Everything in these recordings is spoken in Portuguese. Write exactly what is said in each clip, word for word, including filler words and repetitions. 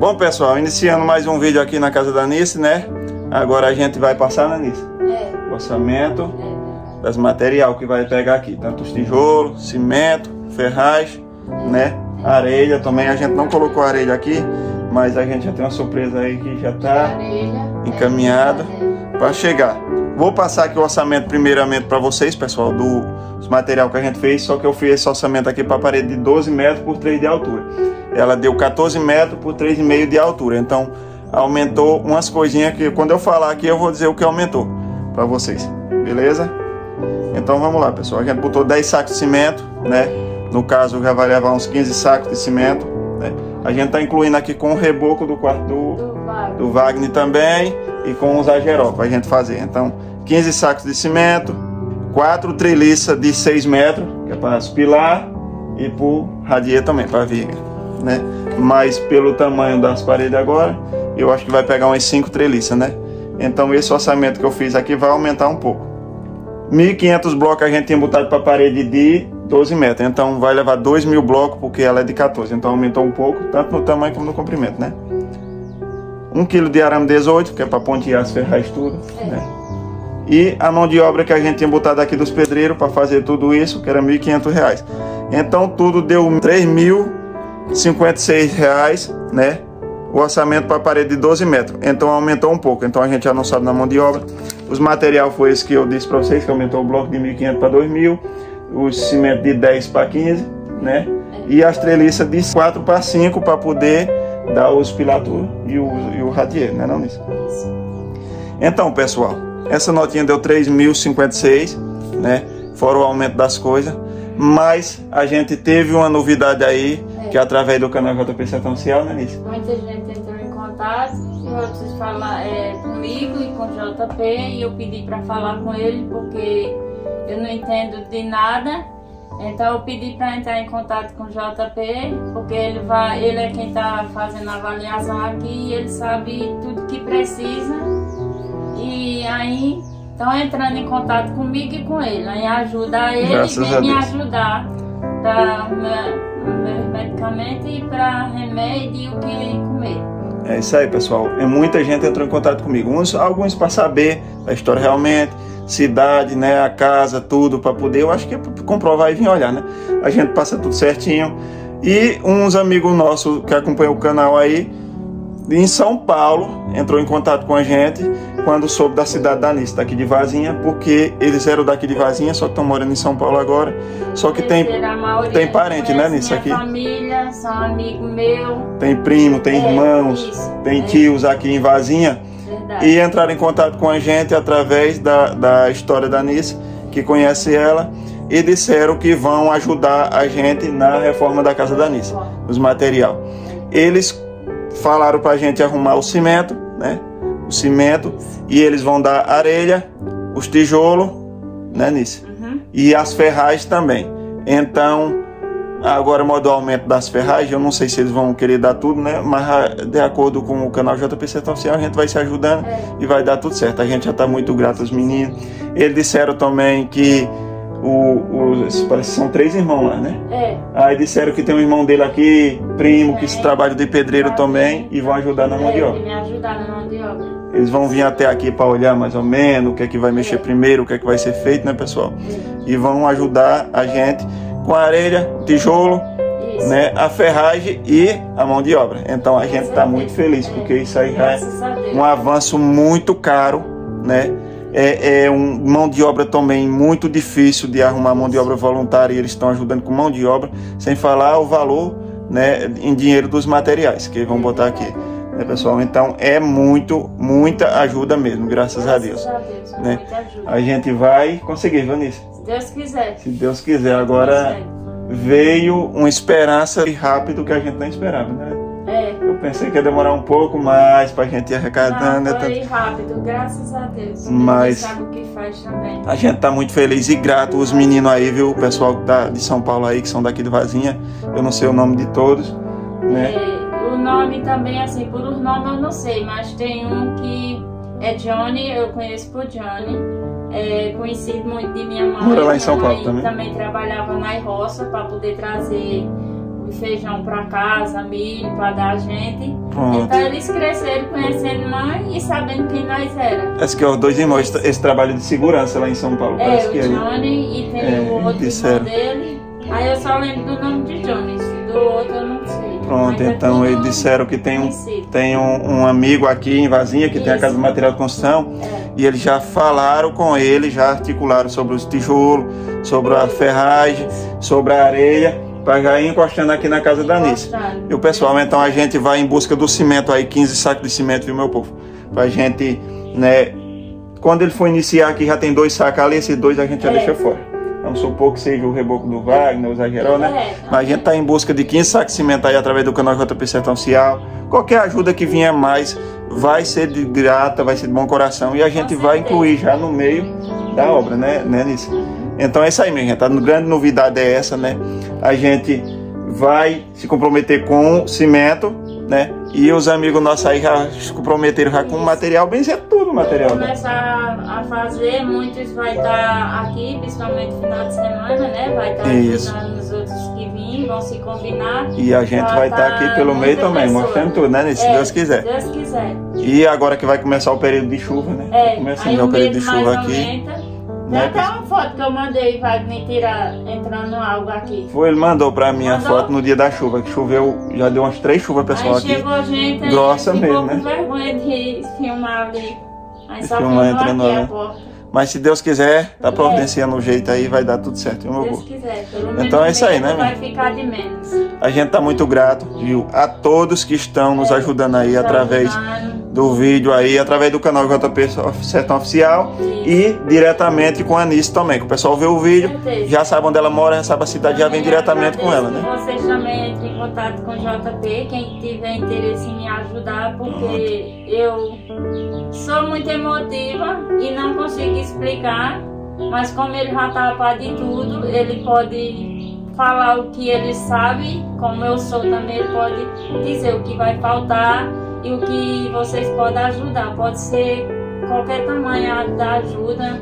Bom, pessoal, iniciando mais um vídeo aqui na casa da Nice, né? Agora a gente vai passar na Nice. É. Orçamento é. das material que vai pegar aqui. Tanto os tijolos, cimento, ferraz, né? Areia também. A gente não colocou areia aqui, mas a gente já tem uma surpresa aí que já tá encaminhada para chegar. Vou passar aqui o orçamento primeiramente para vocês, pessoal, do material que a gente fez. Só que eu fiz esse orçamento aqui para a parede de doze metros por três de altura. Ela deu quatorze metros por três vírgula cinco de altura. Então aumentou umas coisinhas que quando eu falar aqui eu vou dizer o que aumentou para vocês. Beleza? Então vamos lá, pessoal. A gente botou dez sacos de cimento, né? No caso já vai levar uns quinze sacos de cimento, né? A gente tá incluindo aqui com o reboco do quarto do, do, Wagner. do Wagner também e com os ageró para a gente fazer. Então, quinze sacos de cimento, quatro treliças de seis metros, que é para as pilar e por radier também, para viga, né? Mas pelo tamanho das paredes agora, eu acho que vai pegar umas cinco treliças, né? Então, esse orçamento que eu fiz aqui vai aumentar um pouco. mil e quinhentos blocos a gente tem botado para a parede de doze metros, então vai levar dois mil blocos porque ela é de quatorze, então aumentou um pouco, tanto no tamanho como no comprimento, né? um quilo de arame dezoito, que é para pontear as ferragens tudo, né? E a mão de obra que a gente tinha botado aqui dos pedreiros para fazer tudo isso, que era mil e quinhentos reais. Então tudo deu três mil e cinquenta e seis reais, né? O orçamento para a parede de doze metros, então aumentou um pouco, então a gente já não sabe na mão de obra. Os material foi esse que eu disse para vocês, que aumentou o bloco de mil e quinhentos para dois mil. O cimento de dez para quinze, né? E as treliças de quatro para cinco para poder dar os pilatos e o, e o radier, né? Não, isso. Então, pessoal, essa notinha deu três mil e cinquenta e seis, né? Fora o aumento das coisas. Mas a gente teve uma novidade aí, é. que é através do canal J P Sertão Oficial, né, Nice? Muita gente entrou em contato, vocês falar é, comigo e com o J P, e eu pedi para falar com ele porque eu não entendo de nada, então eu pedi para entrar em contato com o J P, porque ele, vai, ele é quem está fazendo a avaliação aqui e ele sabe tudo que precisa. E aí estão entrando em contato comigo e com ele, aí ajuda ele e vem me ajudar para meus medicamentos e para remédio e o que comer. É isso aí, pessoal. Muita gente entrou em contato comigo. Uns, alguns para saber a história realmente, cidade, né, a casa, tudo, para poder, eu acho que é comprovar e vir olhar, né? A gente passa tudo certinho. E uns amigos nossos que acompanham o canal aí, em São Paulo, entrou em contato com a gente quando soube da cidade da Nice, daqui de Varzinha, porque eles eram daqui de Varzinha, só que estão morando em São Paulo agora. Só que tem, tem parente, né, Nice? Aqui. Família, são amigo meu. Tem primo, tem é, irmãos, isso, tem é. tios aqui em Varzinha. Verdade. E entraram em contato com a gente através da, da história da Nice, que conhece ela, e disseram que vão ajudar a gente na reforma da casa da Nice, os materiais. Eles falaram pra gente arrumar o cimento, né? O cimento, e eles vão dar areia, os tijolos, né, Nice? Uhum. E as ferragens também. Então, agora modo o aumento das ferragens, eu não sei se eles vão querer dar tudo, né? Mas de acordo com o canal J P Sertão Oficial, a gente vai se ajudando é. e vai dar tudo certo. A gente já tá muito grato aos meninos. Eles disseram também que O, o, parece que são três irmãos lá, né? É. Aí disseram que tem um irmão dele aqui, primo, que se trabalha de pedreiro também, e vão ajudar na mão de obra. Me ajudar na mão de obra. Eles vão vir até aqui para olhar mais ou menos o que é que vai mexer primeiro, o que é que vai ser feito, né, pessoal? E vão ajudar a gente com a areia, tijolo, né, a ferragem e a mão de obra. Então a gente está muito feliz, porque isso aí já é um avanço muito caro, né? É, é um mão de obra também muito difícil de arrumar, mão de obra voluntária, e eles estão ajudando com mão de obra, sem falar o valor, né, em dinheiro dos materiais que vão botar aqui, né, pessoal? Então é muito, muita ajuda mesmo, graças, graças a Deus, a Deus, né? A gente vai conseguir, Vanessa, se Deus quiser. Se Deus quiser. Agora veio uma esperança rápido que a gente não esperava, né? Eu pensei que ia demorar um pouco mais pra gente ir arrecadando. Não, foi rápido, graças a Deus. Mas sabe o que faz também. A gente tá muito feliz e grato, os meninos aí, viu? O pessoal que tá de São Paulo aí, que são daqui de Varzinha. Eu não sei o nome de todos, né? E o nome também, assim, por os nomes eu não sei, mas tem um que é Johnny, eu conheço por Johnny. É conhecido muito de minha mãe. Mora lá em São Paulo também. Também trabalhava na roça pra poder trazer de feijão para casa, milho para dar a gente. Pronto. Então eles cresceram conhecendo mãe e sabendo quem nós éramos. Acho que é os dois irmãos, esse, esse trabalho de segurança lá em São Paulo. É, parece o que Johnny é, e tem é, o outro irmão dele. Aí eu só lembro do nome de Johnny, do outro eu não sei. Pronto, então eles disseram que tem, um, tem um, um amigo aqui em Varzinha que isso, tem a casa do material de construção é. E eles já falaram com ele, já articularam sobre os tijolos, sobre a ferragem, sobre a areia, para já ir encostando aqui na casa da Nice. E o pessoal, então a gente vai em busca do cimento aí, quinze sacos de cimento, viu meu povo? Pra gente, né, quando ele for iniciar aqui já tem dois sacos ali, esses dois a gente já é. deixa fora. Vamos supor que seja o reboco do Wagner, o zagueirão, né? Mas a gente está em busca de quinze sacos de cimento aí através do canal J P Sertão Oficial. Qualquer ajuda que vier mais vai ser de grata, vai ser de bom coração. E a gente vai incluir já no meio da obra, né, né Nice? Então é isso aí, minha gente. A grande novidade é essa, né? A gente vai se comprometer com o cimento, né? E os amigos nossos aí já se comprometeram já com o material, bem certo, tudo o material. Começar a fazer, muitos vai estar aqui, principalmente no final de semana, né? Vai estar ajudando os outros que vêm, vão se combinar. E a gente vai estar aqui pelo meio também, mostrando tudo, né? Se Deus quiser. Se Deus quiser. E agora que vai começar o período de chuva, né? É, começando o período de chuva aqui. Tem até uma foto que eu mandei, Wagner, tirar entrando algo aqui. Foi, ele mandou pra mim mandou? a foto no dia da chuva, que choveu, já deu umas três chuvas, pessoal, aí aqui. Chegou a gente, grossa aí, mesmo, né? Ficou com vergonha de filmar ali, aí só filmou aqui a porta. Mas se Deus quiser, tá providenciando o jeito aí, vai dar tudo certo, viu, meu povo? Se Deus quiser, pelo menos então é isso aí, né, vai ficar de menos. A gente tá muito grato, viu, a todos que estão nos ajudando aí através do vídeo aí, através do canal J P Sertão Oficial e diretamente com a Nice também, que o pessoal vê o vídeo, já sabe onde ela mora, já sabe a cidade, já vem diretamente com ela, né? Vocês também entrem em contato com o J P, quem tiver interesse em me ajudar, porque eu sou muito emotiva e não consigo explicar, mas como ele já tá a par de tudo, ele pode falar o que ele sabe, como eu sou também, ele pode dizer o que vai faltar, e o que vocês podem ajudar, pode ser qualquer tamanho da ajuda,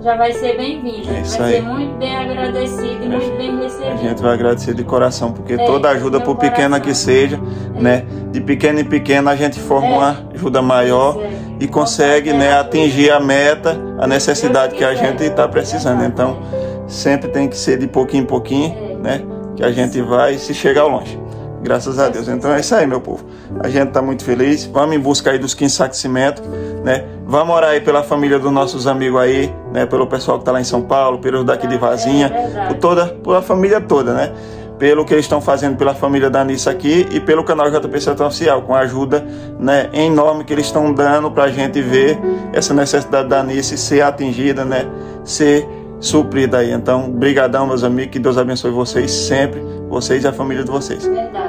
já vai ser bem-vindo, é vai aí. ser muito bem agradecido e é. muito bem recebido. A gente vai agradecer de coração, porque é, toda ajuda, por coração. pequena que seja, é. né, de pequeno em pequeno a gente forma é. uma ajuda maior é. e consegue é. né, atingir a meta, a necessidade que a gente está precisando, então sempre tem que ser de pouquinho em pouquinho, é. né, que a gente vai se chegar longe. Graças a Deus. Então é isso aí, meu povo. A gente tá muito feliz. Vamos em busca aí dos quinze sacos de cimento, né? Vamos orar aí pela família dos nossos amigos aí, né? Pelo pessoal que tá lá em São Paulo, pelo daqui de Varzinha, por toda, pela família toda, né? Pelo que eles estão fazendo pela família da Nice aqui e pelo canal J P Sertão Oficial, com a ajuda, né, enorme que eles estão dando pra gente ver essa necessidade da Nice ser atingida, né? Ser suprida aí. Então, brigadão, meus amigos. Que Deus abençoe vocês sempre, vocês e a família de vocês. Verdade.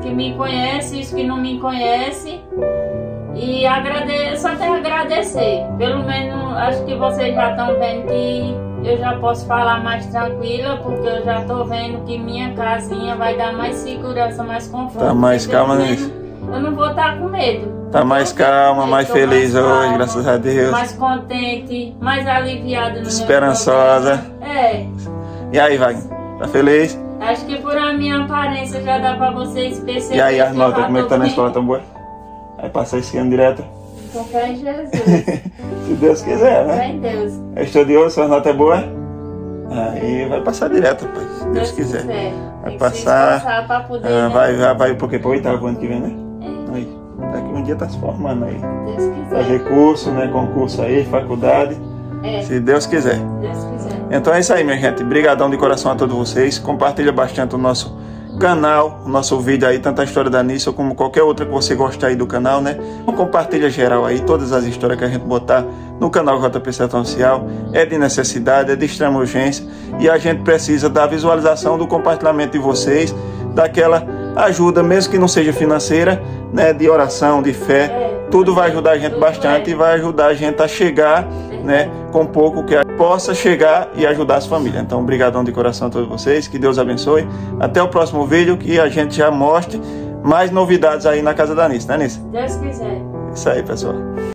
Que me conhece, os que não me conhece, e agradeço, só tenho a agradecer, pelo menos acho que vocês já estão vendo que eu já posso falar mais tranquila, porque eu já estou vendo que minha casinha vai dar mais segurança, mais conforto. Tá mais calma, nisso. Eu não vou estar com medo. Tá mais calma, mais feliz hoje, graças a Deus. Mais contente, mais aliviada. Esperançosa. É. E aí, Wagner, tá feliz? Acho que por a minha aparência já dá pra vocês perceberem. E aí, as notas, como é que tá na escola, tão boa? Vai passar esse ano direto? Com fé em Jesus. Se Deus quiser, né? Com fé em Deus. É estudioso, suas notas é boa? Aí vai passar direto, pai, se Deus, Deus quiser. quiser. Vai Tem passar. Que se pra poder, ah, né? Vai, vai, vai, porque pro oitavo ano que vem, né? É. Aí, daqui um dia tá se formando aí. Deus quiser. Fazer curso, né? Concurso aí, faculdade. É. Se Deus quiser. Deus quiser. Então é isso aí, minha gente. Obrigadão de coração a todos vocês. Compartilha bastante o nosso canal, o nosso vídeo aí, tanto a história da Nice como qualquer outra que você gostar aí do canal, né? Compartilha geral aí todas as histórias que a gente botar no canal J P Sertão Oficial. É de necessidade, é de extrema urgência e a gente precisa da visualização, do compartilhamento de vocês, daquela ajuda, mesmo que não seja financeira, né? De oração, de fé. Tudo vai ajudar a gente bastante e vai ajudar a gente a chegar, né, com pouco que a gente possa chegar e ajudar as famílias. Então, brigadão de coração a todos vocês, que Deus abençoe. Até o próximo vídeo, que a gente já mostre mais novidades aí na casa da Nice, né, Nice? Deus quiser. Isso aí, pessoal.